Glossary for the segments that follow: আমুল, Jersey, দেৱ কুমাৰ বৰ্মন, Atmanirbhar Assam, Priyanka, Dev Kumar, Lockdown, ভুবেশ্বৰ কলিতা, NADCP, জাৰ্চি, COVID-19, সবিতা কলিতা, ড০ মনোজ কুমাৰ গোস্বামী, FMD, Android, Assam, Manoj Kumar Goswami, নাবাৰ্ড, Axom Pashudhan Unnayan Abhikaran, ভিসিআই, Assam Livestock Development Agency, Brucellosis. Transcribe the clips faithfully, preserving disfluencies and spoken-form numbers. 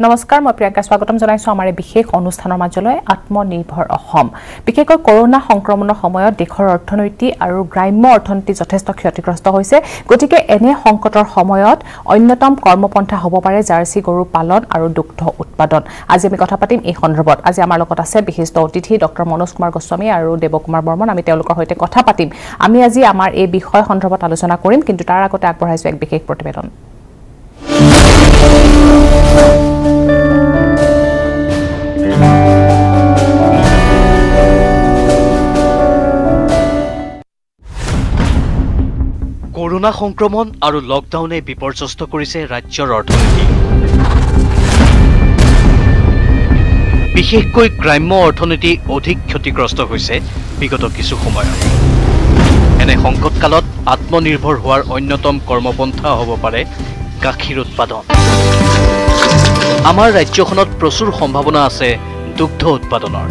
Namaskar, my Priyanka Swagatam Jonaisu amare bishek onusthanar majoloi Atmanirbhar Assam. Bishekoi corona hongkromono homoyot dekhor orthoniti aru graimya orthoniti jotheshto khyotigrosto hoise. Gotike ene hongkotor homoyot onyotom kormopontha hobo pare jarsi goru palon aru dugdho utpadon. Aji ami kotha patim ei sandarbot. Aji amar logot ase bishishto otithi Dr. Manoj Kumar Goswami aru Dev Kumar Barman ami teolokor hoite kotha patim. Ami aji amar ei bishoy sandarbot alochona korim kintu tar agote agborhaisu ek bishek protibedon. Corona সংক্রমণ আৰু লকডাউনে বিপৰ্যস্ত কৰিছে ৰাজ্যৰ অৰ্থনীতি বিশেষকৈ গ্ৰাম্য অৰ্থনীতি অধিক ক্ষতিগ্ৰস্ত হৈছে বিগত কিছু সময়ত এনে সংকটকালত আত্মনিৰ্ভৰ হোৱাৰ অন্যতম কৰ্মপন্থা হ'ব পাৰে গাখীৰ উৎপাদন আমাৰ ৰাজ্যখনত প্ৰচুৰ সম্ভাৱনা আছে দুগ্ধ উৎপাদনৰ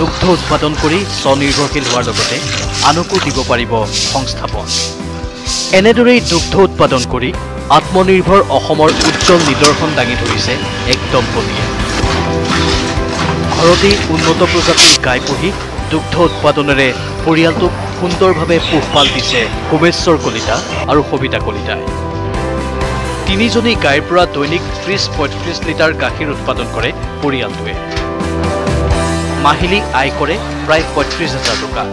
দুগ্ধ উৎপাদন কৰি স্বনিৰ্ভৰশীল হোৱাৰ লগতে আনকো দিব পাৰিব সংস্থাপন এনেদৰেই দুগ্ধ উৎপাদন কৰি আত্মনিৰ্ভৰ অসমৰ উজ্জ্বল নিদৰ্শন দাঙি ধৰিছে একদম পলিয়ে ঘৰতে উন্নত প্ৰজাতিৰ গাই পুহি দুগ্ধ উৎপাদনৰে পৰিয়ালটো সুন্দৰভাৱে পোহপাল দিছে ভুবেশ্বৰ কলিতা আৰু সবিতা কলিতা তিনিজনী গাইৰ পৰা দৈনিক ত্ৰিশ পঁয়ত্ৰিশ লিটাৰ গাখীৰ উৎপাদন কৰে পৰিয়ালটোৱে মাহিলি আয় কৰে প্ৰায় পঁয়ত্ৰিশ হাজাৰ টকা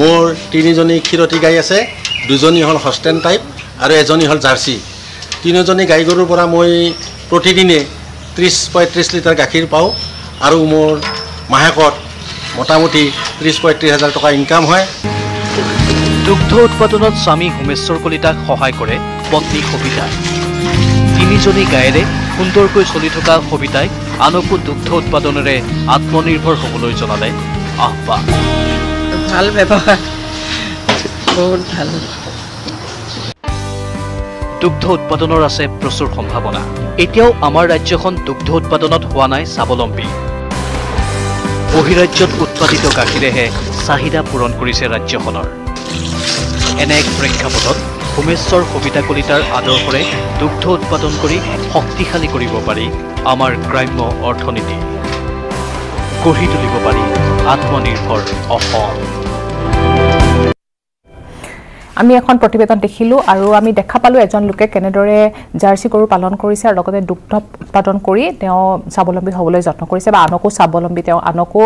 মোৰ তিনিজনী খিৰতি গাই আছে দুজনী হল হস্টেন টাইপ আৰু এজনী হল জাৰ্চি তিনিজনী গাই গৰুৰ পৰা মই প্ৰতিদিনে ত্ৰিশ পঁয়ত্ৰিশ লিটাৰ গাখীৰ পাওঁ আৰু মোৰ মাহেকত মোটামুটি ত্ৰিশ পঁয়ত্ৰিশ হাজাৰ টকা ইনকাম হয় দুগ্ধ উৎপাদনত স্বামী হুমেশ্বৰ কলিতাক সহায় কৰে পত্নী সবিতা তিনিজনী গাইৰে সুন্দৰকৈ চলি থকা সবিতাই আনকো দুগ্ধ উৎপাদনৰে আত্মনিৰ্ভৰ হ'বলৈ জনালে আহ্বান ভাল ব্যৱহাৰ বহুত ভাল দুগ্ধ উৎপাদনৰ আছে প্ৰচুৰ সম্ভাৱনা এতিয়াও আমাৰ ৰাজ্যখন দুগ্ধ উৎপাদনত হোৱা নাই স্বাৱলম্বী বহিৰাজ্যত উৎপাদিত গাখীৰেহে চাহিদা পূৰণ কৰিছে ৰাজ্যখনৰ এনে এক প্ৰেক্ষাপটত ভূমেশ্বৰ কবিতা কলিতাৰ আদৰ্শৰে দুগ্ধ উৎপাদন কৰি শক্তিশালী কৰিব পাৰি আমাৰ গ্ৰাম্য অৰ্থনীতি গঢ়ি তুলিব পাৰি আত্মনিৰ্ভৰ অসম আমি এখন প্ৰতিবেদন দেখিলো আৰু আমি দেখা পালো এজন লোকে কেনেদৰে জাৰ্চি গৰু পালন কৰিছে আৰু লগতে দুগ্ধ উৎপাদন কৰি তেওঁ স্বাৱলম্বী হ'বলৈ যত্ন কৰিছে বা আনকো স্বাৱলম্বী তেওঁ আনকো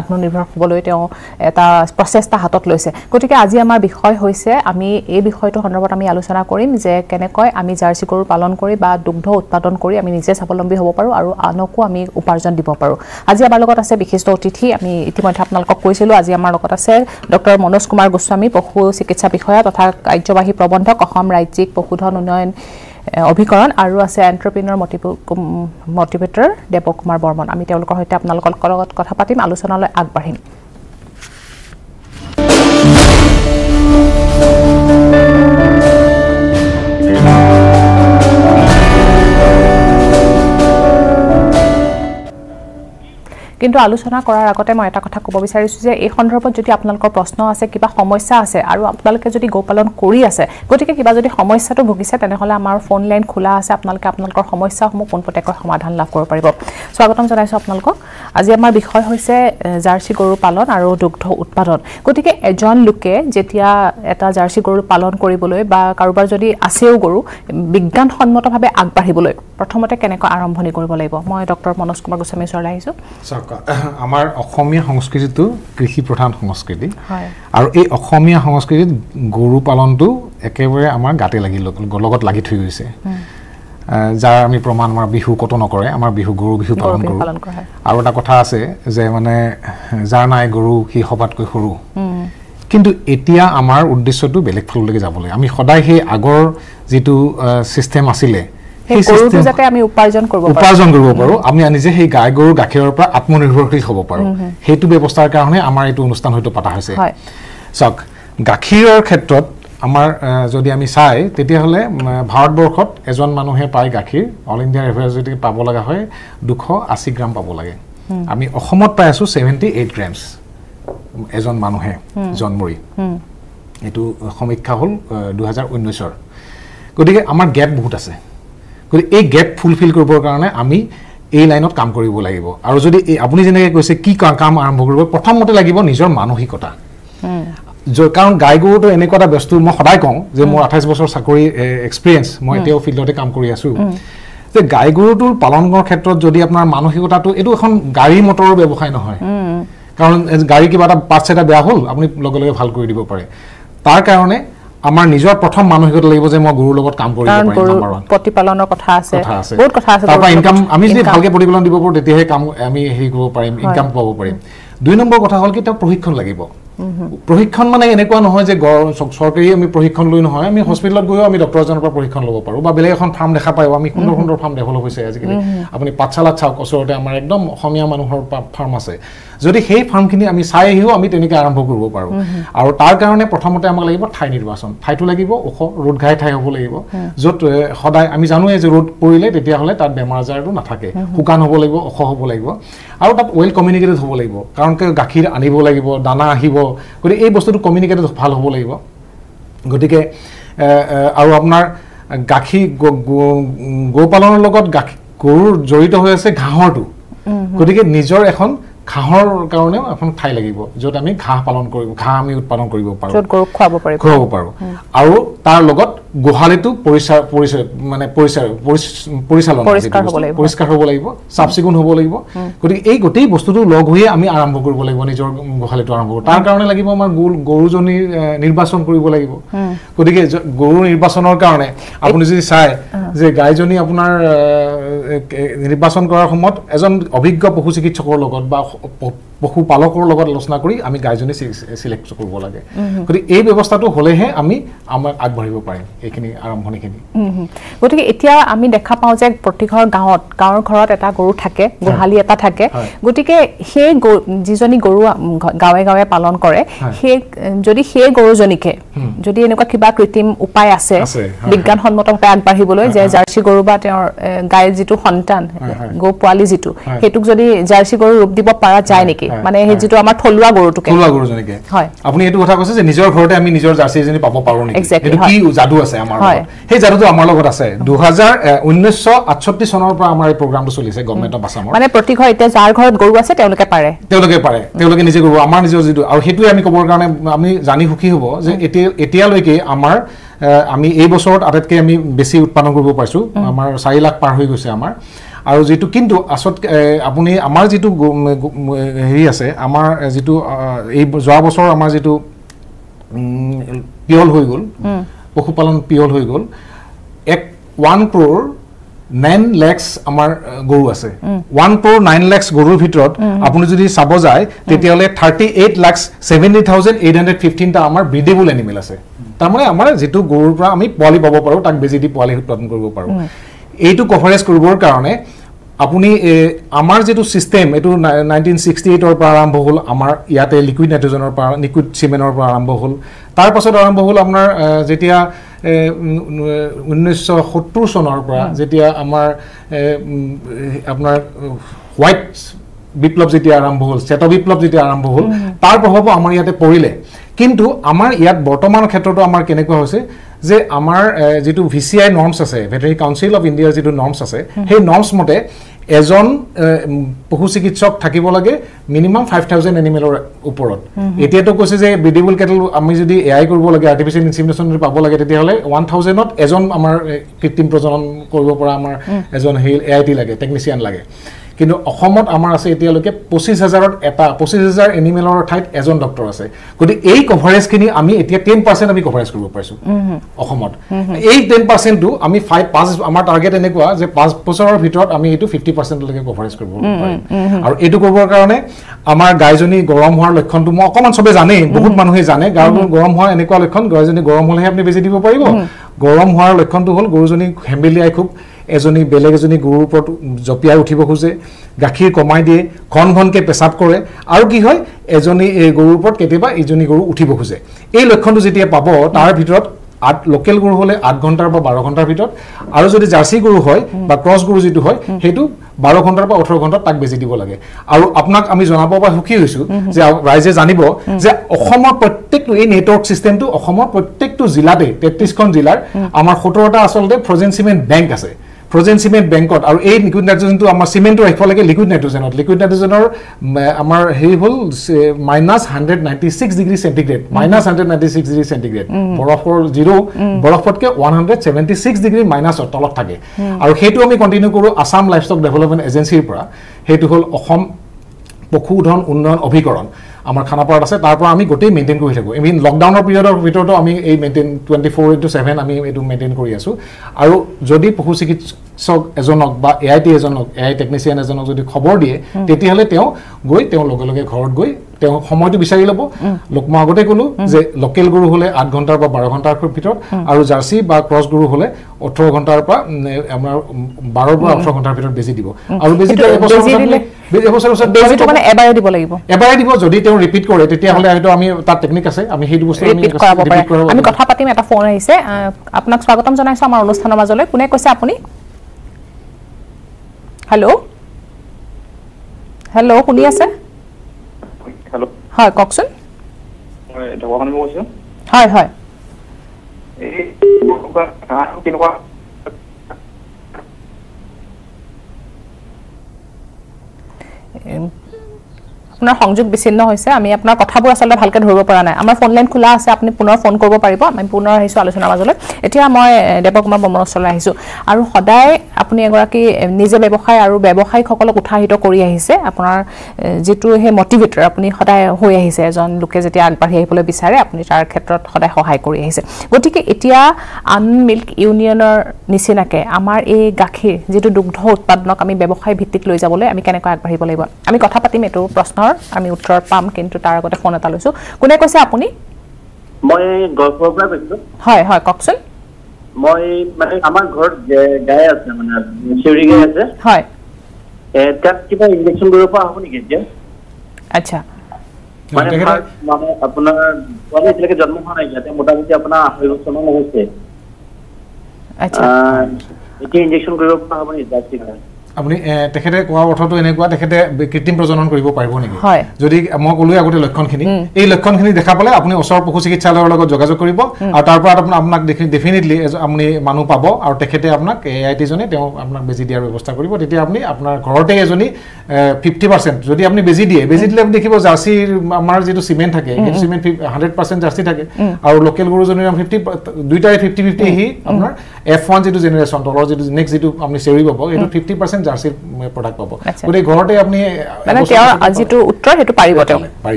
আত্মনিৰ্ভৰ হ'বলৈ তেওঁ এটা প্ৰচেষ্টা হাতত লৈছে গতিকে আজি আমাৰ বিষয় হৈছে আমি এই বিষয়টো সন্দৰ্ভত আমি আলোচনা কৰিম যে কেনেকৈ আমি জাৰ্চি গৰু পালন কৰি বা দুগ্ধ উৎপাদন কৰি আমি নিজে স্বাৱলম্বী হ'ব পাৰো আৰু আনকো আমি উপাৰ্জন দিব পাৰো আজি আমাৰ লগত আছে বিশিষ্ট অতিথি আমি ইতিমধ্যে আপোনালোকক কৈছিলো আজি আমাৰ লগত আছে ডক্টৰ মনোজ কুমাৰ গোস্বামী পশু চিকিৎসা বিষয়া তথা কাৰ্যবাহী প্ৰবন্ধক অসম ৰাজ্যিক পশুধন উন্নয়ন অভিকৰণ আৰু আছে এন্টাৰপ্ৰেনৰ মটিভেটৰ দেৱ কুমাৰ বৰ্মন আমি তেওঁলোকৰ সৈতে আপোনালোকৰ লগত কথা পাতিম আলোচনালৈ আগবাঢ়িম কিন্তু আলোচনা কৰাৰ আগতে মই এটা কথা ক'ব বিচাৰিছো যে এই সন্দৰ্ভত যদি আপোনালোকৰ প্ৰশ্ন আছে কিবা সমস্যা আছে আৰু আপোনালোকে যদি গোপালন কৰি আছে গতিকে কিবা যদি সমস্যাটো ভুগিছে তেনেহলে আমাৰ ফোন লাইন খোলা আছে আপোনালোকে আপোনালোকৰ সমস্যাসমূহ পোনপটীয়াকৈ সমাধান লাভ কৰিব পাৰিব স্বাগতম জনাইছো আপোনালোকক আজি আমাৰ বিষয় হৈছে জাৰ্চি গৰু পালন আৰু দুগ্ধ উৎপাদন গতিকে এজন লোকে যেতিয়া এটা জাৰ্চি গৰু পালন কৰিবলৈ বা কাৰোবাৰ যদি আছেও গৰু বিজ্ঞানসন্মতভাৱে আগবাঢ়িবলৈ প্ৰথমতে কেনেকৈ আৰম্ভণি কৰিব লাগিব মই ডক্টৰ মনোজ কুমাৰ গোস্বামী চলাই আহিছো আমাৰ অসমীয়া সংস্কৃতিটো কৃষি প্ৰধান সংস্কৃতি আৰু এই অসমীয়া সংস্কৃতিত গৰু পালনটো একেবাৰে আমাৰ গাতে লাগি লগত লাগি থৈ গৈছে যাৰ আমি প্ৰমাণ আমাৰ বিহু কত নকৰে আমাৰ বিহু গৰু বিহু পালন কৰোঁ আৰু এটা কথা আছে যে মানে যাৰ নাই গৰু সি সবাতকৈ সৰু কিন্তু এতিয়া আমাৰ উদ্দেশ্যটো বেলেগ ফাললৈকে যাবলৈ আমি সদায় সেই আগৰ যিটো সিস্টেম আছিলে এই গৰুটো যাতে আমি উপাৰ্জন কৰিব পাৰো উপাৰ্জন কৰিব পাৰো আমি নিজে সেই গাই গৰুৰ গাখীৰৰ পৰা আত্মনিৰ্ভৰশীল হ'ব পাৰো হেতু ব্যৱস্থাৰ কাৰণে আমাৰ এই অনুষ্ঠান হয়তো পাতা হৈছে সক গাখীৰৰ ক্ষেত্ৰত আমাৰ যদি আমি চাই তেতিয়া হলে ভাৰতবৰ্ষত এজন মানুহে পায় গাখীৰ অল ইন্ডিয়া এভাৰেজ যদি পাব লাগা হয় দুশ আশী গ্ৰাম পাব লাগে আমি অসমত পাই আছো ছেভেণ্টি এইট গ্ৰামছ এজন মানুহে জন্মৰি এটো সমীক্ষা হল দুই হাজাৰ ঊনৈশ ৰ গতিকে আমাৰ গ্যাপ বহুত আছে এই গ্যাপ ফুলফিল কৰিবৰ কাৰণে আমি এই লাইনত কাম কৰিব লাগিব আৰু যদি আপুনি যেনেকৈ কৈছে কি কাম আৰম্ভ কৰিব প্ৰথমতে লাগিব নিজৰ মানসিকতা যে কাৰণ গাই গৰুটো এনেকটা বস্তু মই সদায় কওঁ যে মোৰ আঠাইছ বছৰ চাকৰি এক্সপেৰিয়েন্স মই তেও ফিল্ডতে কাম কৰি আছো যে গাই গৰুটোৰ পালনৰ ক্ষেত্ৰত যদি আপোনাৰ মানসিকতাটো এটো এখন গাড়ী মটৰৰ ব্যৱসায় নহয় কাৰণ গাড়ী কিবা এটা পাঁচ এটা বেয়া হ'ল আপুনি লগে লগে ভাল কৰি দিব পাৰে তাৰ কাৰণে আমাৰ নিজৰ প্ৰথম মানসিকতা লাগিব যে মই গুৰুৰ লগত কাম কৰিব পাৰিম আমাৰ প্ৰতিপালনৰ কথা আছে বহুত কথা আছে তাৰ ইনকাম আমি যদি ভালকে প্ৰতিপালন দিব পাৰো তেতিয়াহে কাম আমি হেৰি কৰিব পাৰিম ইনকাম পাব পাৰিম দুই নম্বৰ কথা হল কি তা প্ৰশিক্ষণ লাগিব প্ৰশিক্ষণ মানে এনেকুৱা নহয় যে চৰকাৰী আমি প্ৰশিক্ষণ লৈ নহয় আমি হস্পিটালত গৈ আমি ডক্টৰজনৰ পৰা প্ৰশিক্ষণ ল'ব পাৰো বা বেলেগ এখন ফাৰ্ম দেখা পাইও আমি সুন্দৰ সুন্দৰ ফাৰ্ম ডেভেলপ হৈছে আজিকালি আপুনি পাঁচশালা চাওক ওচৰতে আমাৰ একদম অসমীয়া মানুহৰ ফাৰ্ম আছে যদি সেই ফাৰ্মখিনি আমি চাই আহিও আমি তেনেকৈ আৰম্ভ কৰিব পাৰো আৰু তাৰ কাৰণে প্ৰথমতে আমাক লাগিব ঠাই নিৰ্বাচন ঠাইটো লাগিব ওখ ৰোড ঘাই ঠাই হ'ব লাগিব য'ত সদায় আমি জানোৱে যে ৰোড পৰিলে তেতিয়া হ'লে তাত বেমাৰ আজাৰটো নাথাকে শুকান হ'ব লাগিব ওখ হ'ব লাগিব আৰু তাত ৱেল কমিউনিকেটেড হ'ব লাগিব কাৰণ গাখীৰ আনিব লাগিব দানা আহিব গৰি এই বস্তুটো কমিউনিকেট ভাল হ'ব লাগিব গটিকে আৰু আপোনাৰ গাখী গোপালনৰ লগত গাখী গৰুৰ জড়িত হৈ আছে ঘাহৰটো গটিকে নিজৰ এখন ঘাহৰ কাৰণে এখন ঠাই লাগিব যত আমি ঘাহ পালন কৰিব ঘাহ আমি উৎপাদন কৰিব পাৰো যত গৰুক খাব পাৰি খাব পাৰো আৰু তাৰ লগত গোহালিটো পৰিচাৰ পৰিচাৰ মানে পৰিচাৰ পৰিচালন পৰিষ্কাৰ হ'ব লাগিব সাবচিকুণ হ'ব লাগিব গতি এই গটেই বস্তুটো লগ হৈ আমি আৰম্ভ কৰিব লাগিব নিজৰ গোহালিটো আৰম্ভ তাৰ কাৰণে লাগিব আমাৰ গৰুজনী নিৰ্বাচন কৰিব লাগিব গতি গৰু নিৰ্বাচনৰ কাৰণে আপুনি যদি চাই যে গাইজনী আপোনাৰ নিৰ্বাচন কৰাৰ সময়ত এজন অভিজ্ঞ পশু চিকিৎসকৰ লগত বা পশু পালকৰ লগত আলোচনা কৰি আমি গাইজনী সিলেক্ট কৰিব লাগে গতি এই ব্যৱস্থাটো হ'লেহে আমি আমাৰ আগবাঢ়িব পাৰিম এখিনি আৰম্ভনিখিনি গতিকে এতিয়া আমি দেখা পাও যে প্ৰতিঘৰ গাঁৱত গাঁৱৰ ঘৰত এটা গৰু থাকে গোহালি এটা থাকে গতিকে সেই যিজনী গৰু গাঁৱে গাঁৱে পালন কৰে সেই যদি সেই গৰুজনীকে যদি এনেকুৱা কিবা কৃত্ৰিম উপায় আছে বিজ্ঞানসন্মতভাৱে আগবাঢ়িবলৈ যে জাৰ্চি গৰু বা তেওঁৰ গাই যিটো সন্তান গো পোৱালি যিটো হেতুক যদি জাৰ্চি গৰু ৰূপ দিব পৰা যায় নেকি মানে হে যিটো আমাৰ থলুৱা গৰুটোকে থলুৱা গৰুজনীকে হয় আপুনি এইটো কথা কৈছে যে নিজৰ ঘৰতে আমি নিজৰ জাৰ্চিজনী পাব পাৰো নেকি এইটো কি জাদু আছে আমাৰ সেই জাদুটো আমাৰ লগত আছে দুই হাজাৰ ঊনৈশ সাতষষ্ঠি চনৰ পৰা আমাৰ এই প্ৰগ্ৰামটো চলিছে গৱৰ্ণমেণ্ট অফ আসামৰ মানে প্ৰতি ঘৰ এতিয়া যাৰ ঘৰত গৰু আছে তেওঁলোকে পাৰে তেওঁলোকে পাৰে তেওঁলোকে নিজে গৰু আমাৰ নিজৰ যিটো আৰু হেতুই আমি কবৰ কাৰণে আমি জানি সুখী হ'ব যে এতিয়া এতিয়ালৈকে আমাৰ আমি এই বছৰত আটাইতকে আমি বেছি উৎপাদন কৰিব পাইছো আমাৰ চাৰি লাখ পাৰ হৈ গৈছে আমাৰ আৰু যেটো কিন্তু আসত আপুনি আমাৰ যেটো হেৰি আছে আমাৰ যেটো এই যোৱা বছৰ আমাৰ যেটো পিয়ল হৈ গল পশুপালন পিয়ল হৈ গল এক এক কোটি নয় লাখ আমাৰ গৰু আছে এক কোটি নয় লাখ গৰুৰ ভিতৰত আপুনি যদি চাব যায় তেতিয়ালে আঠত্ৰিশ লাখ সত্তৰ হাজাৰ আঠশ পঞ্চাছ টা আমাৰ ব্ৰিডেবল এনিমেল আছে তাৰ মানে আমাৰ যেটো গৰুৰ পৰা আমি পোৱালি পাব পাৰো তাক বেজি দি পোৱালি উৎপাদন কৰিব পাৰো এইটো কভাৰেজ কৰিবৰ কাৰণে আপুনি আমাৰ যেটো সিস্টেম এটো উনৈশ শ আঠাশী ৰ পৰা আৰম্ভ হ'ল আমাৰ ইয়াতে লিকুইড নাইট্ৰজেনৰ পৰা লিকুইড সিমেনৰ পৰা আৰম্ভ হ'ল তাৰ পাছত আৰম্ভ হ'ল আপোনাৰ যেতিয়া উনৈশ শ সত্তৰ চনৰ পৰা যেতিয়া আমাৰ আপোনাৰ হোয়াইট বিপ্লৱ যেতিয়া আৰম্ভ হ'ল শ্বেত বিপ্লৱ যেতিয়া আৰম্ভ হ'ল তাৰ প্ৰভাৱ আমাৰ ইয়াতে পৰিলে কিন্তু আমাৰ ইয়াত বৰ্তমান ক্ষেত্ৰটো আমাৰ কেনেকুৱা হৈছে যে আমাৰ যেটো ভিসিআই নৰ্মছ আছে ভেটেৰিনাৰী কাউন্সিল অফ ইন্ডিয়া যেটো নৰ্মছ আছে সেই নৰ্মছ মতে এজন পশু চিকিৎসক থাকিব লাগে মিনিমাম পাঁচ হাজাৰ এনিমেলৰ ওপৰত এতিয়া তো কৈছে যে ব্ৰিডেবল কেটল আমি যদি এআই কৰিব লাগে আৰ্টিফিশিয়াল ইনসেমিনেচন পাব লাগে তেতিয়া হলে এক হাজাৰ ত এজন আমাৰ কৃত্ৰিম প্ৰজনন কৰিব পৰা আমাৰ এজন হেল এআইটি লাগে টেকনিশিয়ান লাগে কিন্তু অসমত আমাৰ আছে এতিয়ালৈকে পঁচিশ হাজাৰ ত এটা পঁচিশ হাজাৰ এনিমেলৰ ঠাইত এজন ডক্টৰ আছে গতি এই কভাৰেজখিনি আমি এতিয়া দহ শতাংশ আমি কভাৰেজ কৰিব পাইছো অসমত এই দহ শতাংশ টো আমি পাঁচ আমাৰ টাৰ্গেট এনেকুৱা যে পাঁচ বছৰৰ ভিতৰত আমি এটো পঞ্চাছ শতাংশ লৈকে কভাৰেজ কৰিব পাৰিম আৰু এটো কৰিবৰ কাৰণে আমাৰ গাইজনী গৰম হোৱাৰ লক্ষণটো মই অকমান সবে জানে বহুত মানুহে জানে গাইজনী গৰম হোৱাৰ এনেকুৱা লক্ষণ গাইজনী গৰম হ'লেহে আপুনি বেজি দিব পাৰিব গৰম হোৱাৰ লক্ষণটো হ'ল গৰুজনী হেম্বেলিয়াই খুব এজনী বেলেগ এজনী গৰুৰ ওপৰত জপিয়াই উঠিব খোজে গাখীৰ কমাই দিয়ে ঘন ঘনকে পেচাব কৰে আৰু কি হয় এজনী গৰুৰ ওপৰত কেতিয়াবা এজনী গৰু উঠিব খোজে এই লক্ষণটো যেতিয়া পাব তাৰ ভিতৰত আট লোকেল গৰু হলে আঠ ঘণ্টাৰ বা বাৰ ঘণ্টাৰ ভিতৰত আৰু যদি জাৰ্চি গৰু হয় বা ক্ৰছ গৰু যিটো হয় সেইটো বাৰ ঘণ্টাৰ বা ওঠৰ ঘণ্টাত তাক বেজি দিব লাগে আৰু আপোনাক আমি জনাব পৰা সুখী হৈছো যে ৰাইজে জানিব যে অসমৰ প্ৰত্যেকটো এই নেটৱৰ্ক সিস্টেমটো অসমৰ প্ৰত্যেকটো জিলাতে তেত্ৰিশ খন জিলাৰ আমাৰ সত্তৰ টা আচলতে ফ্ৰজেন চিমেন বেংক আছে frozen cement bankot aru ei liquid nitrogen tu amar cement rakhi lage liquid nitrogen or liquid nitrogen or amar he hol minus one ninety-six degree centigrade minus one ninety-six degree centigrade borofor zero borofot ke one seventy-six degree minus or tolok thake aru hetu ami continue koru Assam Livestock Development Agency pura hetu hol Axom Pashudhan Unnayan Abhikaran amar Khanapara ase tar pora ami gotei maintain kori thako I mean lockdown or period or bitor to ami ei maintain twenty-four into seven ami edu maintain kori asu aru jodi pohu sikitsok ejonok ba A I T ejonok A I technician ejonok jodi khobor die teti hale teo goi teo loge loge ghorot goi teo khomoy tu bisari lobo lokma agote kulu je local guru hole eight ghontar ba twelve ghontar bitor aru jersey ba cross guru hole eighteen ghontar ba amar twelve ba eighteen ghontar bitor beji dibo aru beji to ebosor ebosor beji to mane ebai dibo lagibo ebai dibo jodi teo repeat kore tetia hole aito ami tar technique ase ami he bostu ami repeat kora ami kotha patim eta phone aise apnak swagotam janaisu amar onusthanar majole kune koise apuni hello hello kuni ase hello ha kokson eta wahan mo ase hi hi e boka ha kinwa अपना সংযোগ বিছিন্ন হইছে আমি আপনার কথাবোৰ আসলে ভালকৈ ধৰিব পৰা নাই আমাৰ ফোন লাইন খোলা আছে আপুনি পুনৰ ফোন কৰিব পাৰিব আমি পুনৰ আহিছো আলোচনা মাজলৈ এতিয়া মই দেৱ কুমাৰ বমনছলৈ আহিছো আৰু সদায় আপুনি এগৰাকী নিজে ব্যৱসায় আৰু ব্যৱসায়ীসকলক উৎসাহিত কৰি আহিছে আপোনাৰ যেটো হে মটিভেটৰ আপুনি সদায় হৈ আহিছে এজন লোকে যেতিয়া আগবাঢ়ি আহিবলৈ বিচাৰে আপুনি তাৰ ক্ষেত্ৰত সদায় সহায় কৰি আহিছে গতিকে এতিয়া আন মিল্ক ইউনিয়নৰ নিচিনাকৈ আমাৰ এই গাখীৰ যেটো দুগ্ধ উৎপাদনক আমি ব্যৱসায় ভিত্তিক লৈ যাবলৈ আমি কেনেকৈ আগবাঢ়িব লাগিব আমি কথা পাতিম এটো প্ৰশ্ন আমি উত্তৰ পাম কিন্তু তাৰ আগতে ফোন এটা লৈছো কোনে কৈছে আপুনি মই গল্পৰ পৰা কৈছো হয় হয় ককচন মই মানে আমাৰ ঘৰ গায় আছে মানে শিউৰি গায় আছে হয় এটা কিবা ইনজেকচন গৰুৰ পৰা আপুনি গেছে আচ্ছা মানে মানে আপোনাৰ কোনে এটাকে জন্ম হোৱা নাই যাতে মোটামুটি আপোনাৰ আশীৰ্বাদ হৈছে আচ্ছা এটা ইনজেকচন গৰুৰ পৰা আপুনি যাচ্ছে আপনি তেখেতে কোৱা অৰ্থটো এনেকুৱা তেখেতে কৃত্ৰিম প্ৰজনন কৰিব পাৰিব নেকি যদি মই কলৈ আগতে লক্ষণখিনি এই লক্ষণখিনি দেখা পালে আপুনি ওচৰ পশু চিকিৎসালয়ৰ লগত যোগাযোগ কৰিব আৰু তাৰপৰা আপোনাক ডেফিনিটলি আপুনি মানুহ পাব আৰু তেখেতে আপোনাক এআইটি জনে তেওঁ আপোনাক বেজি দিয়াৰ ব্যৱস্থা কৰিব তেতিয়া আপুনি আপোনাৰ ঘৰতে এজনী fifty percent যদি আপুনি বেজি দিয়ে বেজি দিলে দেখিব জাৰ্চি আমাৰ যেটো সিমেন্ট থাকে সিমেন্ট one hundred percent জাৰ্চি থাকে আৰু লোকেল গৰু জনীৰ fifty দুইটাৰে fifty fifty হি আপোনাৰ F one যেটো জেনাৰেশন তলৰ যেটো নেক্সট যেটো আপুনি সেৰি পাব এটো fifty percent জাৰ্সি প্ৰোডাক্ট পাবো গৰে ঘৰতে আপনি মানে তেও আজিটো উত্তৰ হেতু পাৰিব তেও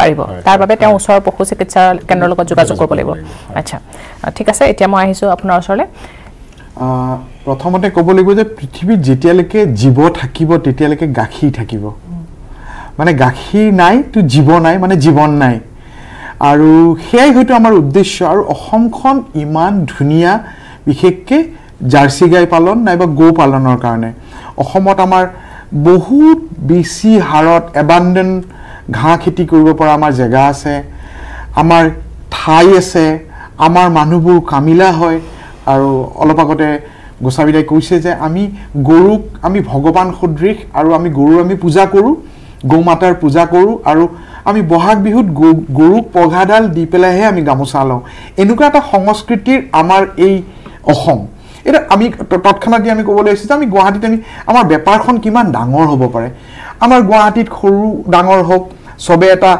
পাৰিব তাৰ বাবে তেও ওচৰ পশু চিকিৎসা কেন্দ্ৰৰ লগত যোগাযোগ কৰিব লাগিব আচ্ছা ঠিক আছে এতিয়া মই আহিছো আপোনাৰ ওচৰলৈ প্ৰথমতে ক'ব লাগিব যে পৃথিৱী যেতিয়ালৈকে জীৱ থাকিব তেতিয়ালৈকে গাখীৰ থাকিব মানে গাখীৰ নাই তো জীৱ নাই মানে জীৱন নাই আৰু হেই হেতু আমাৰ উদ্দেশ্য আৰু অসমখন ইমান ধুনিয়া বিশেষকৈ জাৰ্সি গাই পালন নাইবা গো পালনৰ কাৰণে অসমত আমাৰ বহুত বেছি হাৰত এবান্ডন ঘাঁ খেতি কৰিব পৰা আমাৰ জায়গা আছে আমাৰ ঠাই আছে আমাৰ মানুহবোৰ কামিলা হয় আৰু অলপকতে গোসাবিদাই কৈছে যে আমি গৰুক আমি ভগবান সদৃশ আৰু আমি গৰুৰ আমি পূজা কৰো গৌমাতাৰ পূজা কৰো আৰু আমি বহাগ বিহুত গৰুক পঘাডাল দি পেলাইহে আমি গামোচা লওঁ এনেকুৱা এটা সংস্কৃতিৰ আমাৰ এই অসম এটা আমি তৎক্ষণাত আমি ক'বলৈ আহিছো যে আমি গুৱাহাটীত আমি আমাৰ ব্যাপাৰখন কিমান ডাঙৰ হ'ব পাৰে আমাৰ গুৱাহাটীত খৰু ডাঙৰ হোক সবে এটা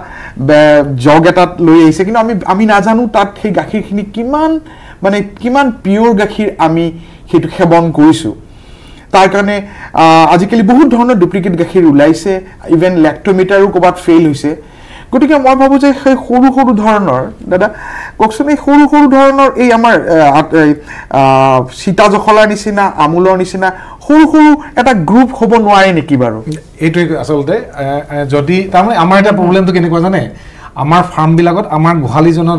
জগ এটাত লৈ আহিছে কিন্তু আমি আমি না জানো তাত সেই গাখীৰখিনি কিমান মানে কিমান পিওৰ গাখীৰ আমি সেইটো সেৱন কৰিছো তাৰ কাৰণে আজিকালি বহুত ধৰণৰ ডুপ্লিকেট গাখীৰ ওলাইছে ইভেন ল্যাক্টোমিটাৰো ক'বাত ফেইল হৈছে গতিকে মই ভাবো যে সেই খৰু খৰু ধৰণৰ দাদা ককসনে খৰু খৰু ধৰণৰ এই আমাৰ সিতা জখলাৰ নিচিনা আমুলৰ নিচিনা খৰু খৰু এটা গ্ৰুপ হ'ব নোৱাৰে নেকি বাৰু এইটো আসলতে যদি তাৰমানে আমাৰ এটা প্ৰবলেমটো কেনেকুৱা জানে আমাৰ ফাৰ্ম বিলাকত আমাৰ গোহালিজনৰ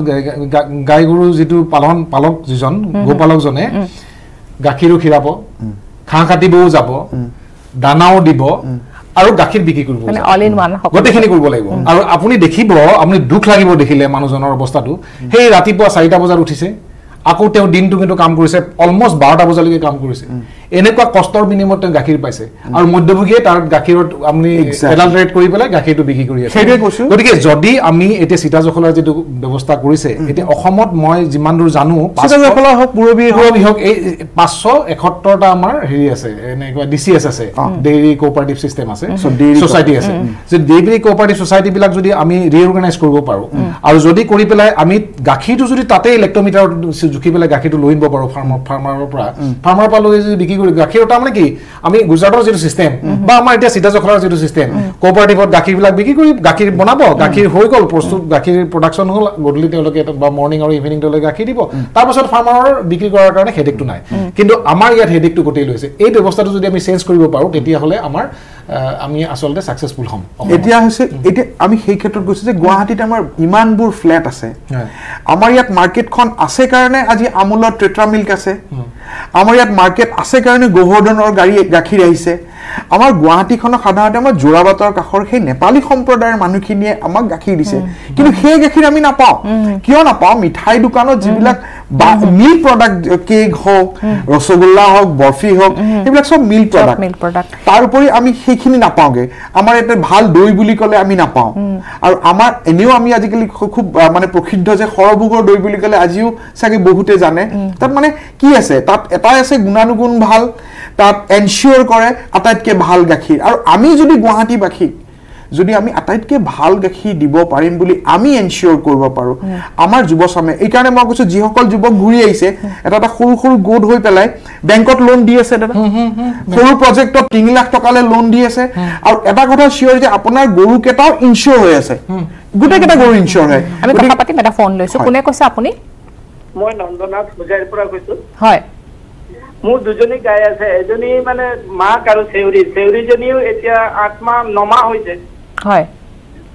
গাই গৰু যেটো পালন পালক যিজন গোপালক জনে গাখীৰো খিৰাব খাঁ কাটিবও যাব দানাও দিব আৰু গাখীৰ বিক্ৰী কৰিব মানে অল ইন ওয়ান গটেখিনি কৰিব লাগিব আৰু আপুনি দেখিব আপুনি দুখ লাগিব দেখিলে মানুহজনৰ অৱস্থাটো হেই ৰাতিপুৱা four টা বজাৰ উঠিছে আকৌ তেও দিনটো কিন্তু কাম কৰিছে অলমোস্ট twelve টা বজালৈকে কাম কৰিছে এনেকুৱা কষ্টৰ বিনিময়ত গাখীৰ পাইছে আৰু মধ্যভোগীয়ে তাৰ গাখীৰত আমি এডালৰেট কৰি পেলাই গাখীৰটো বিক্ৰী কৰি আছে গতিকে যদি আমি এটা সিটা জখলা যেটো ব্যৱস্থা কৰিছে এটা অসমত মই জিমান দূৰ জানো সিটা জখলা হক পুৰবি হক হক এই five seventy-one টা আমাৰ হেৰি আছে এনেকুৱা ডিসিএস আছে ডেইৰি কোঅপাৰেটিভ সিস্টেম আছে সোসাইটি আছে যে ডেইৰি কোঅপাৰেটিভ সোসাইটি বিলাক যদি আমি ৰিঅৰ্গেনাইজ কৰিব পাৰো আৰু যদি কৰি পেলাই আমি গাখীৰটো যদি তাতে ইলেক্ট্ৰমিটাৰ জুকি পেলাই গাখীৰটো লৈ নিব পাৰো ফাৰ্মাৰ ফাৰ্মাৰৰ পৰা ফাৰ্মাৰ পৰা লৈ যদি বিক্ৰী কৰি গাখীৰটা মানে কি আমি গুজৰাটৰ যেটো সিস্টেম বা আমাৰ এটা সিটা জখলাৰ যেটো সিস্টেম কোঅপাৰেটিভত গাখীৰ বিলাক বিক্ৰী কৰি গাখীৰ বনাব গাখীৰ হৈ গল প্ৰস্তুত গাখীৰ প্ৰডাকচন হল গধূলি তেওঁলোকে বা মৰ্নিং আৰু ইভিনিং তেওঁলোকে গাখীৰ দিব তাৰ পাছত ফাৰ্মাৰৰ বিক্ৰী কৰাৰ কাৰণে হেডেক নাই কিন্তু আমাৰ ইয়াত হেডেকটো গটেই লৈছে এই ব্যৱস্থাটো যদি আমি চেঞ্জ কৰিব পাৰো তেতিয়া হলে আমাৰ আমি আসলে সাকসেসফুল হম এতিয়া হৈছে এটা আমি সেই ক্ষেত্ৰত গৈছে যে গুৱাহাটীত আমাৰ ইমানবোৰ ফ্ল্যাট আছে আমাৰ ইয়াত মাৰ্কেটখন আছে কাৰণে আজি আমুলৰ টেট্ৰা মিল্ক আছে আমাৰ ইয়াত মাৰ্কেট আছে কাৰণে গোহৰডনৰ গাড়ী গাখীৰ আহিছে আমাৰ গুৱাহাটীখনক সাধাৰণতে আমাৰ জোৰাবাটৰ কাখৰ সেই নেপালী সম্প্ৰদায়ৰ মানুহখিনিয়ে আমাক গাখীৰ দিছে কিন্তু সেই গাখীৰ আমি নাপাওঁ কিয় নাপাওঁ মিঠাই দোকানত যিবিলাক মিল প্ৰডাক্ট কেক হওক ৰসগোল্লা হওক বৰফি হওক এইবিলাক সব মিল প্ৰডাক্ট মিল প্ৰডাক্ট তাৰপৰে আমি সেইখিনি নাপাওঁগে আমাৰ এটা ভাল দৈ বুলি কলে আমি নাপাওঁ আৰু আমাৰ এনেও আমি আজিকালি খুব মানে প্ৰসিদ্ধ যে খৰবুগৰ দৈ বুলি কলে আজিও সাকে বহুতে জানে তাত মানে কি আছে তাত এটা আছে গুণানুগুণ ভাল তাত এনশিওর কৰে আটাইতকে ভাল গাখীৰ আৰু আমি যদি গুৱাহাটী বাখী যদি আমি আটাইতকে ভাল গাখীৰ দিব পাৰিম বুলি আমি এনশিওৰ কৰিব পাৰো আমাৰ যুৱসমাজে এই কাৰণে মই কৈছো যিসকল যুৱক ঘুৰি আহিছে এটা এটা সৰু সৰু গোড হৈ পেলাই ব্যাংকত লোন দি আছে দাদা সৰু প্ৰজেক্টত তিনি লাখ টকালে লোন দি আছে আৰু এটা কথা শিওৰ যে আপোনাৰ গৰু কেটাও ইনশিওৰ হৈ আছে গুটা কেটা গৰু ইনশিওর হয় আমি কথা পাতি মেটা ফোন লৈছো কোনে কৈছে আপুনি মই নন্দনাথ পূজাৰ পৰা কৈছো হয় মোৰ দুজনী গায় আছে এজনী মানে মা কাৰু সেউৰি সেউৰিজনীও এতিয়া আত্মা নমা হৈছে হয়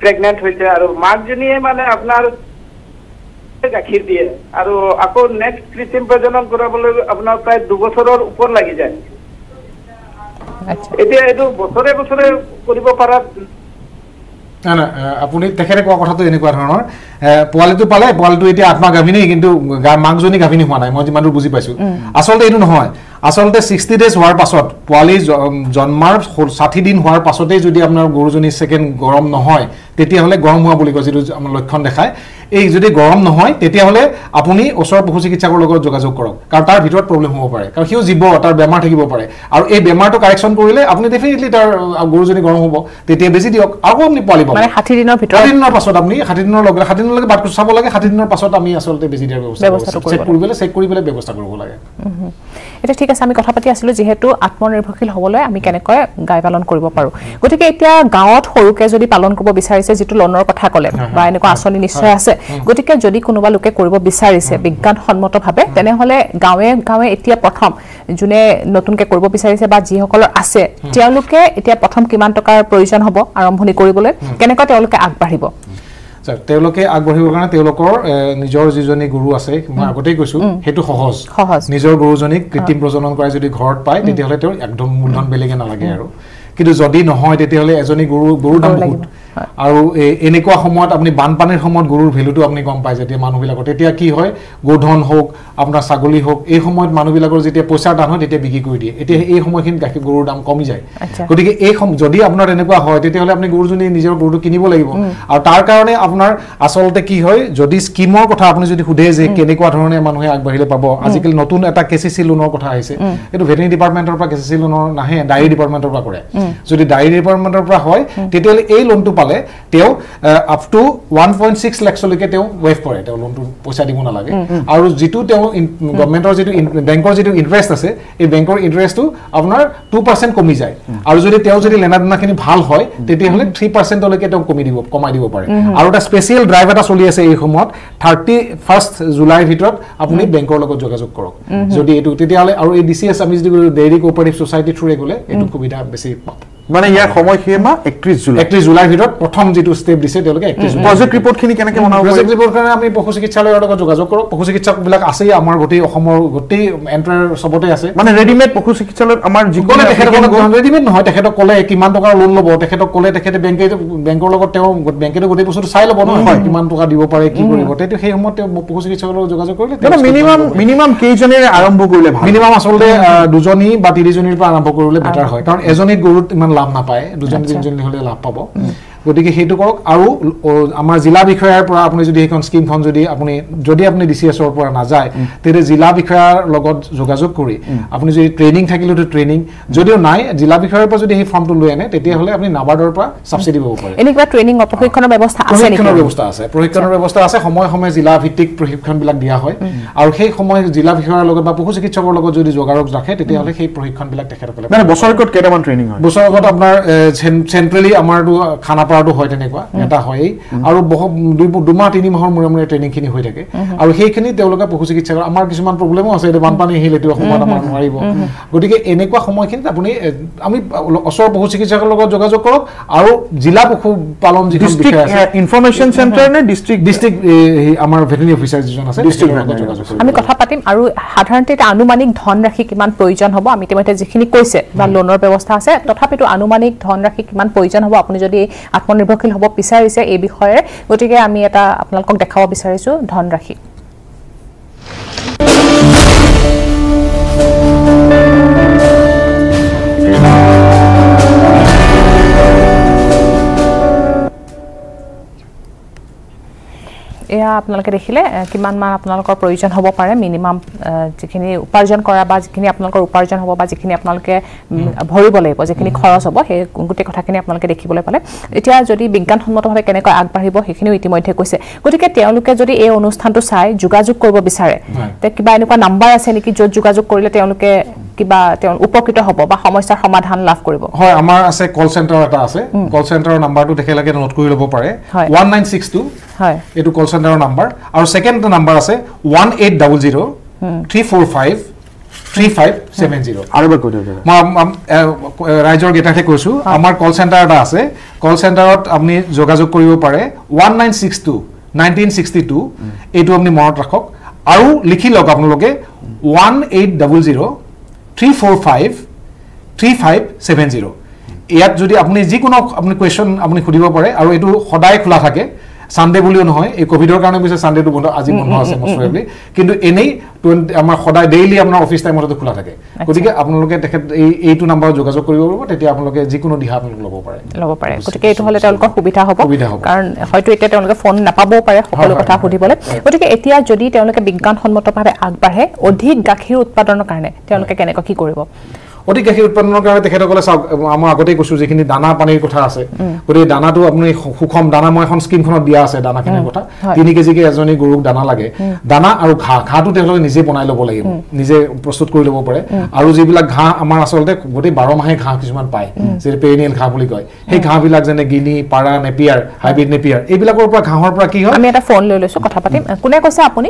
প্ৰেগন্যান্ট হইছে আৰু মাক জনিয়ে মানে আপোনাৰ গাখীৰ দিয়ে আৰু আকৌ নেক্সট কৃত্ৰিম প্ৰজনন কৰাবলৈ আপোনাৰ প্ৰায় দুবছৰৰ ওপৰ লাগি যায় আচ্ছা এতিয়া এটো বছৰে বছৰে কৰিব পাৰা না না আপুনি তেখেতে কোৱা কথাটো এনেকুৱা ধৰণৰ পোৱালিটো পালে পোৱালিটো এতিয়া আত্মা গাভিনী কিন্তু মাক জনি গাভিনী হোৱা নাই মই যিমান বুজি পাইছো আসলে এটো নহয় আসলতে sixty days হোৱাৰ পাছত পোৱালি জন্মাৰ ষাঠি দিন হোৱাৰ পাছতেই যদি আপোনাৰ গৰুজনী সেকেন্ড গৰম নহয় তেতিয়া হলে গৰম হোৱা বুলি কৈছিল আমাৰ লক্ষণ দেখায় এই যদি গৰম নহয় তেতিয়া হলে আপুনি ওচৰ পশু চিকিৎসকৰ লগত যোগাযোগ কৰক কাৰণ তাৰ ভিতৰত প্ৰবলেম হ'ব পাৰে কাৰণ কিউ জীৱ তাৰ বেমাৰ থাকিব পাৰে আৰু এই বেমাৰটো কাৰেকশন কৰিলে আপুনি ডেফিনেটলি তাৰ গৰুজনী গৰম হ'ব তেতিয়া বেছি দিওক আকৌ আপুনি পোৱালি পাব মানে ষাঠি দিনৰ ভিতৰত ষাঠি দিনৰ পাছত আপুনি ষাঠি দিনৰ লগে ষাঠি দিনৰ লগে বাট চাব লাগে ষাঠি দিনৰ পাছত আমি আসলতে বেছি দিয়াৰ ব্যৱস্থা চেক কৰিবলে চেক কৰিবলে ব্যৱস্থা কৰিব লাগে এটা ঠিক আছে আমি কথা পাতি আছিলো যেহেতু আত্মনিৰ্ভৰশীল হ'বলৈ আমি কেনেকৈ গাই পালন কৰিব পাৰো গতিকে এতিয়া গাঁৱত হৰুকে যদি পালন কৰিব বিচাৰিছে যেটো লনৰ কথা ক'লে বা এনেকৈ আসনি নিশ্চয় আছে গতিকে যদি কোনোবা লোকে কৰিব বিচাৰিছে বিজ্ঞান সন্মতভাৱে তেনে হলে গাঁৱে গাঁৱে এতিয়া প্ৰথম জুনে নতুনকৈ কৰিব বিচাৰিছে বা যি সকলৰ আছে তেওঁলোকে এতিয়া প্ৰথম কিমান টকাৰ প্ৰয়োজন হ'ব আৰম্ভণি কৰিবলৈ কেনেকৈ তেওঁলোকে আগবাঢ়িব স্যাৰ তেওঁলোকে আগবঢ়িবৰ কাৰণে তেওঁলোকৰ নিজৰ যিজনী গৰু আছে মই আগতেই কৈছো হেতু সহজ নিজৰ গৰুজনীক কৃত্ৰিম প্ৰজনন কৰা যদি ঘৰত পায় তেতিয়া হলে তেওঁ একদম মূলধন বেলেগে নালাগে আৰু কিন্তু যদি নহয় তেতিয়া হলে এজনী গৰু গৰু দাম বহুত আৰু এনেকুৱা সময়ত আপুনি বানপানীৰ সময়ত গৰুৰ ভেলুটো আপুনি কম পায় যেতিয়া মানুহবিলাকৰ তেতিয়া কি হয় গোধন হোক আপোনাৰ ছাগলী হোক এই সময়ত মানুহবিলাকৰ যেতিয়া পইচা দান হয় তেতিয়া বিক্ৰী কৰি দিয়ে এতিয়া এই সময়খিন গাখীৰ গৰুৰ দাম কমি যায় গতিকে এই যদি আপোনাৰ এনেকুৱা হয় তেতিয়া হলে আপুনি গৰুজনী নিজৰ গৰুটো কিনিব লাগিব আৰু তাৰ কাৰণে আপোনাৰ আসলতে কি হয় যদি স্কিমৰ কথা আপুনি যদি সুধে যে কেনেকুৱা ধৰণে মানুহে আগবাঢ়িলে পাব আজিকালি নতুন এটা কেচিচি লোনৰ কথা আহিছে এইটো ভেটেৰিনেৰী ডিপাৰ্টমেণ্টৰ পৰা কেচিচি লোনৰ নাহে ডায়েৰী ডিপাৰ্টমেণ্টৰ পৰা কৰে যদি ডায়েৰী ডিপাৰ্টমেণ্টৰ পৰা হয় তেতিয়া হলে এই লোনটো পালে তেও up to one point six lakhs লকে তেও ওয়েভ কৰে তেও লোনটো পইচা দিব না লাগে আৰু যেটো তেও গৱৰ্ণমেন্টৰ যেটো বেংকৰ যেটো ইন্টাৰেষ্ট আছে এই বেংকৰ ইন্টাৰেষ্টটো আপোনাৰ two percent কমি যায় আৰু যদি তেও যদি লেনাদনাখিনি ভাল হয় তেতিয়া হলে three percent লকে তেও কমি দিব কমাই দিব পাৰে আৰু এটা স্পেশাল ড্ৰাইভ এটা চলি আছে এই সময়ত thirty-first July ভিতৰত আপুনি বেংকৰ লগত যোগাযোগ কৰক যদি এটো তেতিয়া হলে আৰু এই ডিসিএস আমি যদি ডেইৰি কোঅপাৰেটিভ সোসাইটি থ্ৰুৰে গলে এটো সুবিধা বেছি পাব মানে ইয়া সময় হেমা একত্ৰিশ জুলাই একত্ৰিশ জুলাই ভিতৰত প্ৰথম যেটো স্টেপ দিছে তেওঁলোকে একত্ৰিশ জুলাই প্ৰজেক্ট ৰিপৰ্ট খিনি কেনেকে বনাও প্ৰজেক্ট ৰিপৰ্ট কাৰণে আমি পশু চিকিৎসালয়ৰ লগত যোগাযোগ কৰোঁ পশু চিকিৎসক বিলাক আছে আমাৰ গটি অসমৰ গটি এন্টাৰ সবতে আছে মানে ৰেডিমেড পশু চিকিৎসালয় আমাৰ যিকোনো তেখেতক ৰেডিমেড নহয় তেখেতক ক'লে কিমান টকাৰ লোন ল'ব তেখেতক ক'লে তেখেতে বেংকে বেংকৰ লগত তেওঁ বেংকেটো গটি বস্তু চাই ল'ব নহয় কিমান টকা দিব পাৰে কি কৰিব তেটো সেই সময়ত পশু চিকিৎসকৰ লগত যোগাযোগ কৰিলে মিনিমাম মিনিমাম কেইজনৰ আৰম্ভ কৰিলে মিনিমাম আচলতে দুজনী বা তিনিজনীৰ পৰা আৰম্ভ কৰিলে বেটাৰ হয় কাৰণ এজনী গৰুত ইমান লাভ নাপায় দুজন তিনজন হলে লাভ পাব গতিকে হেতু কৰক আৰু আমাৰ জিলা বিষয়াৰ পৰা আপুনি যদি এইখন স্কিমখন যদি আপুনি যদি আপুনি ডিসিএসৰ পৰা না যায় তেৰে জিলা বিষয়াৰ লগত যোগাযোগ কৰি আপুনি যদি ট্ৰেনিং থাকিলে তো ট্ৰেনিং যদিও নাই জিলা বিষয়াৰ পৰা যদি এই ফৰ্মটো লৈ আনে তেতিয়া হলে আপুনি নাবাৰ্ডৰ পৰা সাবসিডি পাব পাৰে এনেকুৱা ট্ৰেনিং অপশিক্ষণৰ ব্যৱস্থা আছে নেকি ব্যৱস্থা আছে প্ৰশিক্ষণৰ ব্যৱস্থা আছে সময় সময় জিলা ভিত্তিক প্ৰশিক্ষণ বিলাক দিয়া হয় আৰু সেই সময় জিলা বিষয়াৰ লগত বা পশু চিকিৎসকৰ লগত যদি যোগাযোগ ৰাখে তেতিয়া হলে সেই প্ৰশিক্ষণ বিলাক তেখেতসকলে মানে বছৰকত কেটামান ট্ৰেনিং হয় বছৰকত আপোনাৰ সেন্ট্ৰেলি আমাৰ খানা পাৰটো হয় তেনেকুৱা এটা হয় আৰু বহুত দুমা তিনি মাহৰ মুৰে মুৰে ট্ৰেনিং খিনি হৈ থাকে আৰু সেইখিনি তেওঁলোকে পশু চিকিৎসকৰ আমাৰ কিছুমান প্ৰবলেমও আছে এটা বানপানী আহিলে তো সময়ত আমাৰ নোৱাৰিব গতিকে এনেকুৱা সময়খিনিত আপুনি আমি অসৰ পশু চিকিৎসকৰ লগত যোগাযোগ কৰক আৰু জিলা পশু পালন যিখন বিষয় আছে ইনফৰমেশ্যন সেন্টাৰ নে ডিস্ট্ৰিক্ট ডিস্ট্ৰিক্ট আমাৰ ভেটেৰিনেৰী অফিচাৰ যিজন আছে ডিস্ট্ৰিক্টৰ লগত যোগাযোগ কৰক আমি কথা পাতিম আৰু সাধাৰণতে এটা আনুমানিক ধন ৰাখি কিমান প্ৰয়োজন হ'ব আমি তেমতে যিখিনি কৈছে বা লোনৰ ব্যৱস্থা আছে তথাপিতো আনুমানিক ধন ৰাখি কিমান প্ৰয়োজন হ'ব আপুনি যদি আত্মনিৰ্ভৰশীল হ'ব বিচাৰিছে এই বিষয়ে গতিকে আমি এটা আপোনালোকক দেখাব বিচাৰিছো ধন ৰাখি এয়া আপোনালোকে দেখিলে কিমান মান আপোনালোকৰ প্ৰয়োজন হ'ব পাৰে মিনিমাম যিখিনি উপাৰ্জন কৰা বা যিখিনি আপোনালোকৰ উপাৰ্জন হ'ব বা যিখিনি আপোনালোকে ভৰিব লাগিব যিখিনি খৰচ হ'ব সেই গুটি কথাখিনি আপোনালোকে দেখিবলৈ পালে এতিয়া যদি বিজ্ঞানসন্মতভাৱে কেনেকৈ আগবাঢ়িব সেইখিনিও ইতিমধ্যে কৈছে গতিকে তেওঁলোকে যদি এই অনুষ্ঠানটো চাই যোগাযোগ কৰিব বিচাৰে তে কিবা এনেকুৱা নাম্বাৰ আছে নেকি য'ত যোগাযোগ কৰিলে তেওঁলোকে কিবা তেওঁ উপকৃত হ'ব বা সমস্যাৰ সমাধান লাভ কৰিব হয় আমাৰ আছে কল সেন্টাৰ এটা আছে কল সেন্টাৰৰ নাম্বাৰটো তেখেতলোকে নোট কৰি ল'ব পাৰে এক নয় ছয় দুই হয় এটো কল সেন্টাৰৰ নাম্বাৰ আৰু সেকেন্ড নাম্বাৰ আছে এক আঠ শূন্য শূন্য তিনি চাৰি পাঁচ তিনি পাঁচ সাত শূন্য আৰু বাকী মই ৰাইজৰ গেটাতে কৈছো আমাৰ কল সেন্টাৰ এটা আছে কল সেন্টাৰত আপুনি যোগাযোগ কৰিব পাৰে এক নয় ছয় দুই এক নয় ছয় দুই এটো আপুনি মনত ৰাখক আৰু লিখি লওক আপোনালোকে এক আঠ শূন্য শূন্য তিনি চাৰি পাঁচ তিনি পাঁচ সাত শূন্য ইয়াত যদি আপুনি যিকোনো আপুনি কোৱেশ্চন আপুনি খুদিব পাৰে আৰু এটো সদায় খোলা থাকে সানডে বুলিও নহয় এই কোভিডৰ কাৰণে বুইছে সানডেটো বন্ধ আজি বন্ধ আছে মছৰেবলি কিন্তু এনেই আমাৰ সদায় ডেইলি আপোনাৰ অফিচ টাইমতে খোলা থাকে গতিকে আপোনালোকে তেখেত এই এইটো নাম্বাৰত যোগাযোগ কৰিব পাৰিব তেতিয়া আপোনালোকে যিকোনো দিহা আপোনালোকে ল'ব পাৰে ল'ব পাৰে গতিকে এইটো হলে তেওঁলোকৰ সুবিধা হ'ব কাৰণ হয়তো এতিয়া তেওঁলোকে ফোন নাপাবও পাৰে সকলো কথা সুধিবলৈ গতিকে এতিয়া যদি তেওঁলোকে বিজ্ঞানসন্মতভাৱে আগবাঢ়ে অধিক গাখীৰ উৎপাদনৰ কাৰণে তেওঁলোকে কেনেকৈ কি কৰিব অধিক গাখীৰ উৎপাদনৰ কাৰণে তেখেতসকলে চাওক আমাৰ আগতেই কৈছো যিখিনি দানা পানীৰ কথা আছে গতিকে দানাটো আপুনি সুখম দানা মই এখন স্কিমখনত দিয়া আছে দানাখিনিৰ কথা তিনি কেজিকে এজনী গৰুক দানা লাগে দানা আৰু ঘাঁহ ঘাঁহটো তেওঁলোকে নিজে বনাই ল'ব লাগিব নিজে প্ৰস্তুত কৰি ল'ব পাৰে আৰু যিবিলাক ঘাঁহ আমাৰ আচলতে গোটেই বাৰ মাহে ঘাঁহ কিছুমান পায় যেনে পেৰিনিয়েল ঘাঁহ বুলি কয় সেই ঘাঁহবিলাক যেনে গিনি পাৰা নেপিয়াৰ হাইব্ৰিড নেপিয়াৰ এইবিলাকৰ পৰা ঘাঁহৰ পৰা কি হয় আমি এটা ফোন লৈ লৈছো কথা পাতিম কোনে কৈছে আপুনি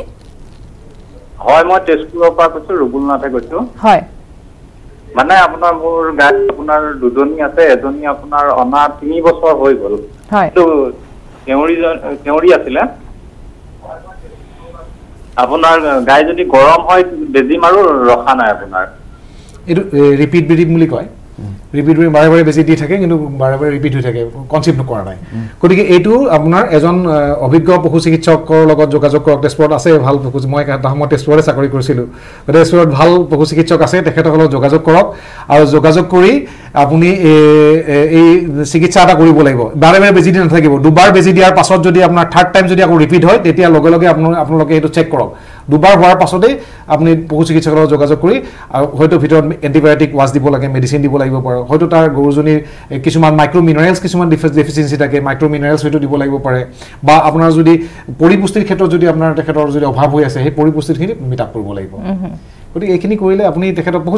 হয় মই তেজপুৰৰ পৰা কৈছো ৰুবুলনাথে কৈছো হয় মানে আপোনাৰ মোৰ গাত আপোনাৰ দুজনী আছে এজনী আপোনাৰ অনা তিনি বছৰ হৈ গল হয় তো কেউৰি কেউৰি আছিলে আপোনাৰ গাই যদি গৰম হয় বেজি মাৰো ৰখা নাই আপোনাৰ এটো ৰিপিট বিৰিম বুলি কয় ৰিপিট বিৰিম বাৰে বাৰে বেজি দি থাকে কিন্তু বাৰে বাৰে ৰিপিট হৈ থাকে কনসেপ্ট কৰা নাই কোটিকে এটো আপোনাৰ এজন অভিজ্ঞ পশু চিকিৎসকৰ লগত যোগাযোগ কৰক তেজপুৰত আছে ভাল পশু মই তাহমত তেজপুৰতে চাকৰি কৰিছিলো তেজপুৰত ভাল পশু চিকিৎসক আছে তেখেতসকলৰ যোগাযোগ কৰক আৰু যোগাযোগ কৰি আপুনি এই চিকিৎসাটা কৰিব লাগিব বাৰে বাৰে বেজি দি নাথাকিব দুবাৰ বেজি দিয়াৰ পাছত যদি আপোনাৰ থাৰ্ড টাইম যদি আকৌ ৰিপিট হয় তেতিয়া লগে লগে আপোনাৰ আপোনালোকে এটো চেক কৰক দুবাৰ হোৱাৰ পাছতে আপুনি পশু চিকিৎসকৰ লগত যোগাযোগ কৰি হয়তো ভিতৰত এন্টিবায়োটিক ওয়াজ দিব লাগে মেডিসিন দিব লাগিব পাৰে হয়তো তাৰ গৰুজনীৰ কিছুমান মাইক্ৰ মিনাৰেলস কিছুমান ডেফিসিয়েন্সি থাকে মাইক্ৰ মিনাৰেলস হয়তো দিব লাগিব পাৰে বা আপোনাৰ যদি পৰিপুষ্টিৰ ক্ষেত্ৰত যদি আপোনাৰ তেখেতৰ যদি অভাৱ হৈ আছে সেই পৰিপুষ্টিখিনি মিটাপ কৰিব লাগিব But I can equally have need a local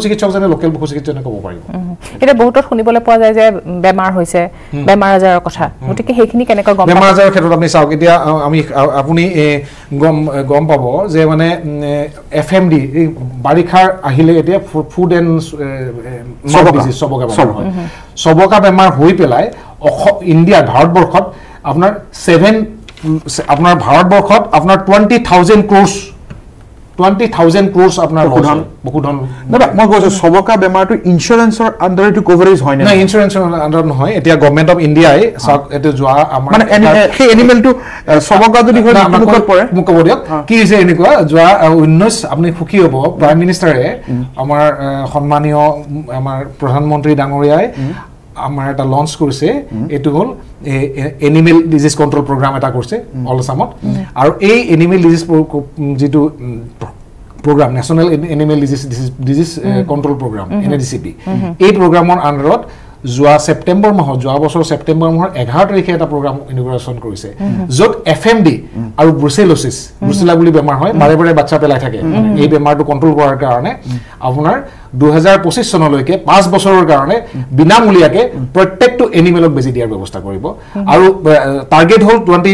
position of over. It a boat of Hunipola as a Bemar Hose, Bemaraza Kosha. What a technique and a Bemaraza Abuni Gompabo, Zevane F M D, Barikar Ahilea for food and disease, Soboka Soboka Bemar Huipelai, India, Hardboard Hot, Abner seven Abner Hardboard Hot, Abner twenty thousand crores. Twenty thousand crores of Narcodan. Bokudan. No, but Mogo Soboka Bemar to insurance or under to cover his hoy. No, insurance under Hoy, the government of India, it is animal to Soboka to Mukabodia, Kize Nicola, Jua, Unus, Abne Fukiobo, Prime Minister, Amar Honmanio, Amar Prohan Montri Dangoria, Amar at a launch course, it will animal disease control program at a course, all the summit. Our A animal disease program, National Animal Disease Disease, disease uh, Control Program, N A D C P. A program on Android, Zua September Maho, Juaboso September Maho, Eghard Rikata program inauguration course. Zot F M D, our Brucellosis, Brucella will be Marhoi, Marabra Bachapelaka, A Bemar to control our carne, Avunar. two thousand twenty-five সনলৈকে পাঁচ বছৰৰ কাৰণে বিনামূলীয়াকে প্ৰত্যেকটো এনিমেলক বেজি দিয়াৰ ব্যৱস্থা কৰিব আৰু target হ'ল twenty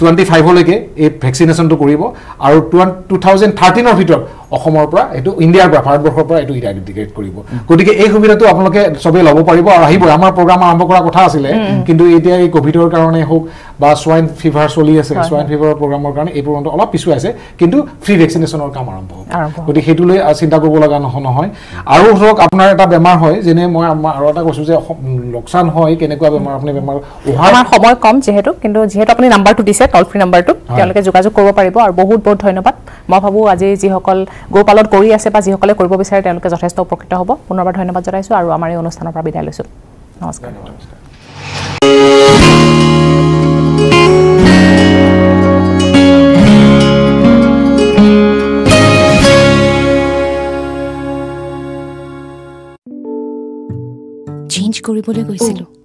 twenty-five লৈকে এই ভ্যাকচিনেশনটো কৰিব আৰু twenty thirteen ৰ ভিতৰত অসমৰ পৰা এটো ইন্ডিয়াৰ পৰা ভাৰতবৰ্ষৰ পৰা এটো ইৰাডিকেট কৰিব গতিকে এই সুবিধাটো আপোনালোকে সবে লব পাৰিব আৰু আহিব আমাৰ প্ৰগ্ৰাম আৰম্ভ কৰাৰ কথা আছিল কিন্তু এতিয়া এই কোভিডৰ কাৰণে হোক বা সোয়াইন ফিভাৰ চলি আছে সোয়াইন ফিভাৰৰ প্ৰগ্ৰামৰ কাৰণে এই পৰ্যন্ত অলপ পিছু আছে কিন্তু ফ্ৰি ভ্যাকচিনেশনৰ কাম আৰম্ভ গতিকে হেতু লৈ চিন্তা কৰিব লগা নহয় আৰু হওক আপোনাৰ এটা বেমাৰ হয় যেনে মই আৰু এটা কৈছো যে লোকসান হয় কেনেকুৱা বেমাৰ আপুনি বেমাৰ আমাৰ সময় কম যেহেতু কিন্তু যেহেতু আপুনি নাম্বাৰটো দিছে টল ফ্ৰি নাম্বাৰটো তেওঁলোকে যোগাযোগ কৰিব পাৰিব আৰু বহুত বহুত ধন্যবাদ মই ভাবো আজি যি সকল গোপালত কৰি আছে বা যিসকলে কৰিব বিচাৰে তেওঁলোকে যথেষ্ট উপকৃত হ'ব পুনৰবাৰ ধন্যবাদ জনাইছো আৰু আমাৰ এই অনুষ্ঠানৰ পৰা বিদায় লৈছো নমস্কাৰ চেঞ্জ কৰিবলৈ গৈছিলো